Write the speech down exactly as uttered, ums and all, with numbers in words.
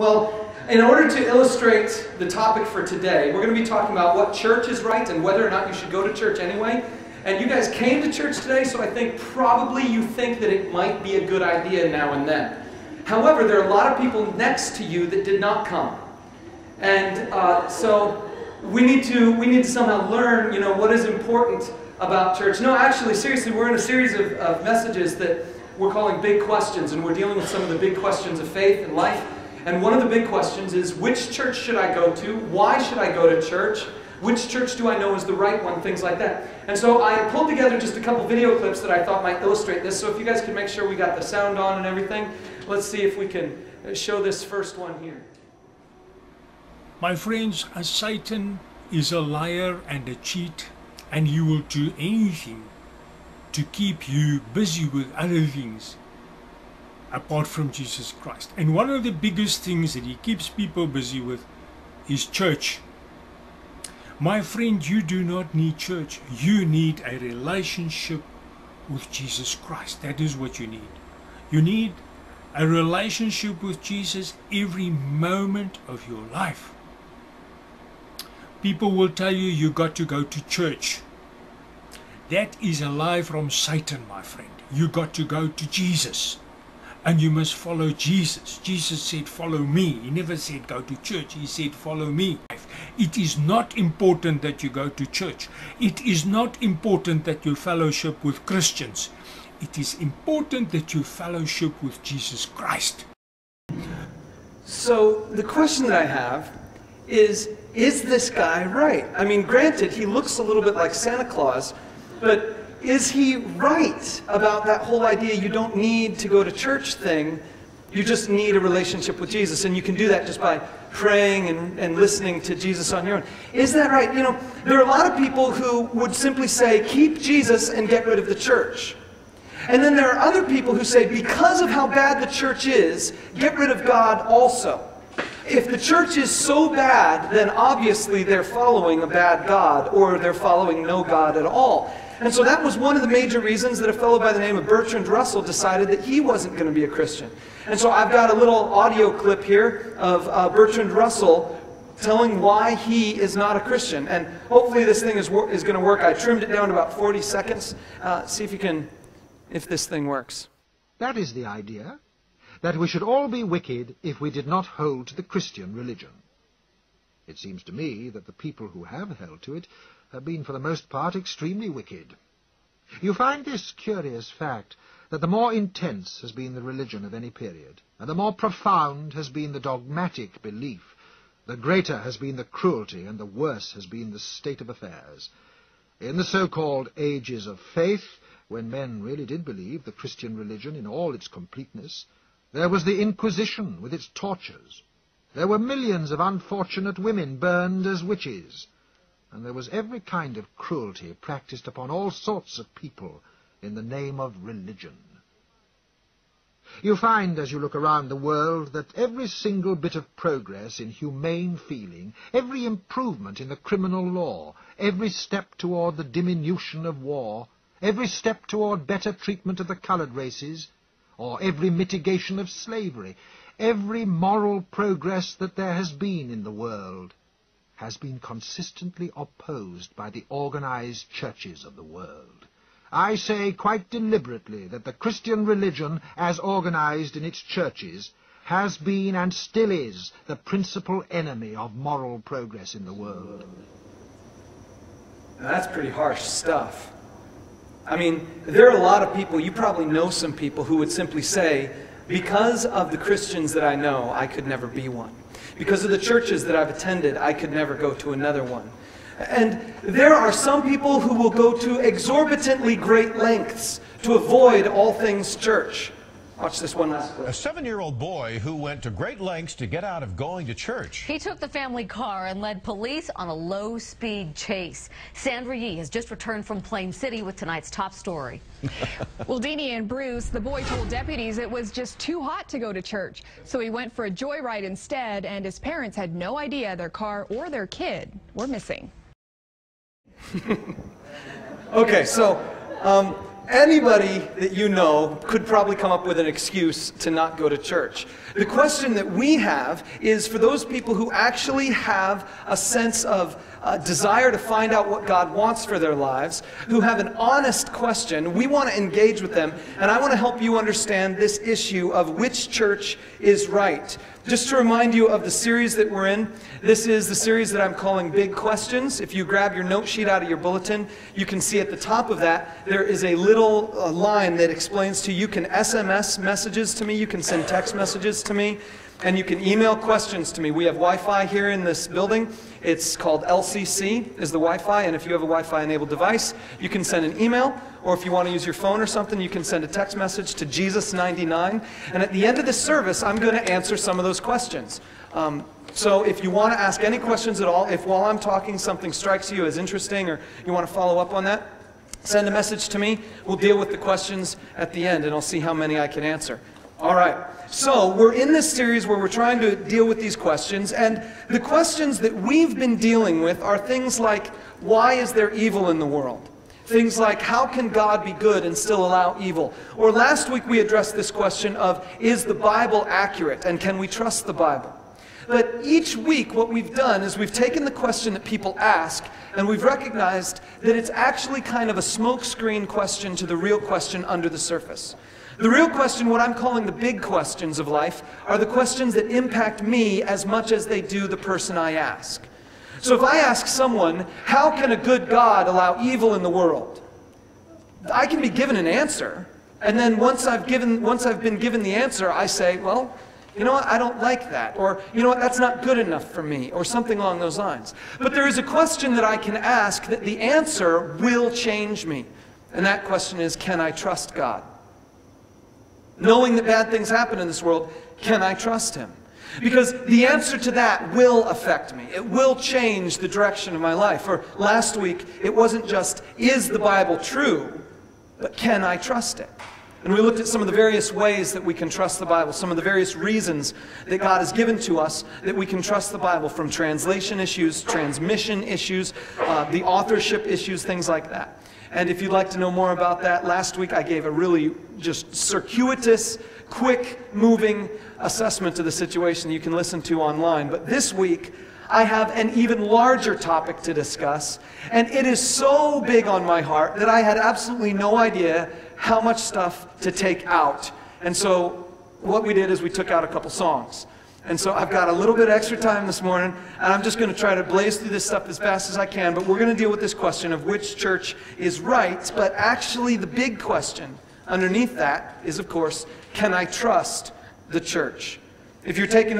Well, in order to illustrate the topic for today, we're going to be talking about what church is right and whether or not you should go to church anyway. And you guys came to church today, so I think probably you think that it might be a good idea now and then. However, there are a lot of people next to you that did not come. And uh, so we need to we need to somehow learn, you know, what is important about church. No, actually, seriously, we're in a series of, of messages that we're calling Big Questions, and we're dealing with some of the big questions of faith and life. And one of the big questions is, which church should I go to? Why should I go to church? Which church do I know is the right one? Things like that. And so I pulled together just a couple video clips that I thought might illustrate this. So if you guys could make sure we got the sound on and everything, let's see if we can show this first one here. My friends, Satan is a liar and a cheat, and he will do anything to keep you busy with other things apart from Jesus Christ. And one of the biggest things that he keeps people busy with is church. My friend, you do not need church. You need a relationship with Jesus Christ. That is what you need. You need a relationship with Jesus every moment of your life. People will tell you you got to go to church. That is a lie from Satan, my friend. You got to go to Jesus, and you must follow Jesus. Jesus said, "Follow me." He never said go to church. He said, "Follow me." It is not important that you go to church. It is not important that you fellowship with Christians. It is important that you fellowship with Jesus Christ. So the question that I have is, is this guy right? I mean, granted, he looks a little bit like Santa Claus, but is he right about that whole idea you don't need to go to church thing? You just need a relationship with Jesus, and you can do that just by praying and, and listening to Jesus on your own. Is that right? You know, there are a lot of people who would simply say, keep Jesus and get rid of the church. And then there are other people who say, because of how bad the church is, get rid of God also. If the church is so bad, then obviously they're following a bad God, or they're following no God at all. And so that was one of the major reasons that a fellow by the name of Bertrand Russell decided that he wasn't going to be a Christian. And so I've got a little audio clip here of uh, Bertrand Russell telling why he is not a Christian. And hopefully this thing is, is going to work. I trimmed it down to about forty seconds. Uh, see if you can, if this thing works. That is the idea, that we should all be wicked if we did not hold to the Christian religion. It seems to me that the people who have held to it have been for the most part extremely wicked. You find this curious fact that the more intense has been the religion of any period, and the more profound has been the dogmatic belief, the greater has been the cruelty, and the worse has been the state of affairs. In the so-called ages of faith, when men really did believe the Christian religion in all its completeness, there was the Inquisition with its tortures. There were millions of unfortunate women burned as witches, and there was every kind of cruelty practiced upon all sorts of people in the name of religion. You find, as you look around the world, that every single bit of progress in humane feeling, every improvement in the criminal law, every step toward the diminution of war, every step toward better treatment of the colored races, or every mitigation of slavery, every moral progress that there has been in the world, has been consistently opposed by the organized churches of the world. I say quite deliberately that the Christian religion, as organized in its churches, has been and still is the principal enemy of moral progress in the world. Now, that's pretty harsh stuff. I mean, there are a lot of people, you probably know some people, who would simply say, because of the Christians that I know, I could never be one. Because of the churches that I've attended, I could never go to another one. And there are some people who will go to exorbitantly great lengths to avoid all things church. Watch this one last clip. A seven-year-old boy who went to great lengths to get out of going to church. He took the family car and led police on a low-speed chase. Sandra Yee has just returned from Plain City with tonight's top story. Well, Deanie and Bruce, the boy told deputies it was just too hot to go to church, so he went for a joyride instead, and his parents had no idea their car or their kid were missing. Okay, so... Um, Anybody that you know could probably come up with an excuse to not go to church. The question that we have is for those people who actually have a sense of uh, desire to find out what God wants for their lives, who have an honest question, we want to engage with them, and I want to help you understand this issue of which church is right. Just to remind you of the series that we're in, this is the series that I'm calling Big Questions. If you grab your note sheet out of your bulletin, you can see at the top of that, there is a little uh, line that explains to you, you can S M S messages to me, you can send text messages to me, and you can email questions to me. We have Wi-Fi here in this building. It's called L C C is the Wi-Fi, and if you have a Wi-Fi enabled device, you can send an email, or if you want to use your phone or something, you can send a text message to Jesus ninety-nine, and at the end of this service, I'm going to answer some of those questions. Um, so if you want to ask any questions at all, if while I'm talking something strikes you as interesting or you want to follow up on that, send a message to me. We'll deal with the questions at the end, and I'll see how many I can answer. All right, so we're in this series where we're trying to deal with these questions, and the questions that we've been dealing with are things like, why is there evil in the world? Things like, how can God be good and still allow evil? Or last week we addressed this question of, is the Bible accurate, and can we trust the Bible? But each week what we've done is we've taken the question that people ask, and we've recognized that it's actually kind of a smokescreen question to the real question under the surface. The real question, what I'm calling the big questions of life, are the questions that impact me as much as they do the person I ask. So if I ask someone, how can a good God allow evil in the world? I can be given an answer, and then once I've, given, once I've been given the answer, I say, well, you know what, I don't like that, or you know what, that's not good enough for me, or something along those lines. But there is a question that I can ask that the answer will change me, and that question is, can I trust God? Knowing that bad things happen in this world, can I trust Him? Because the answer to that will affect me. It will change the direction of my life. Or last week, it wasn't just, is the Bible true, but can I trust it? And we looked at some of the various ways that we can trust the Bible, some of the various reasons that God has given to us that we can trust the Bible, from translation issues, transmission issues, uh, the authorship issues, things like that. And if you'd like to know more about that, last week I gave a really just circuitous, quick-moving assessment of the situation you can listen to online. But this week, I have an even larger topic to discuss, and it is so big on my heart that I had absolutely no idea how much stuff to take out. And so what we did is we took out a couple songs. And so I've got a little bit extra time this morning, and I'm just going to try to blaze through this stuff as fast as I can, but we're going to deal with this question of which church is right, but actually the big question underneath that is, of course, can I trust the church? If you're taking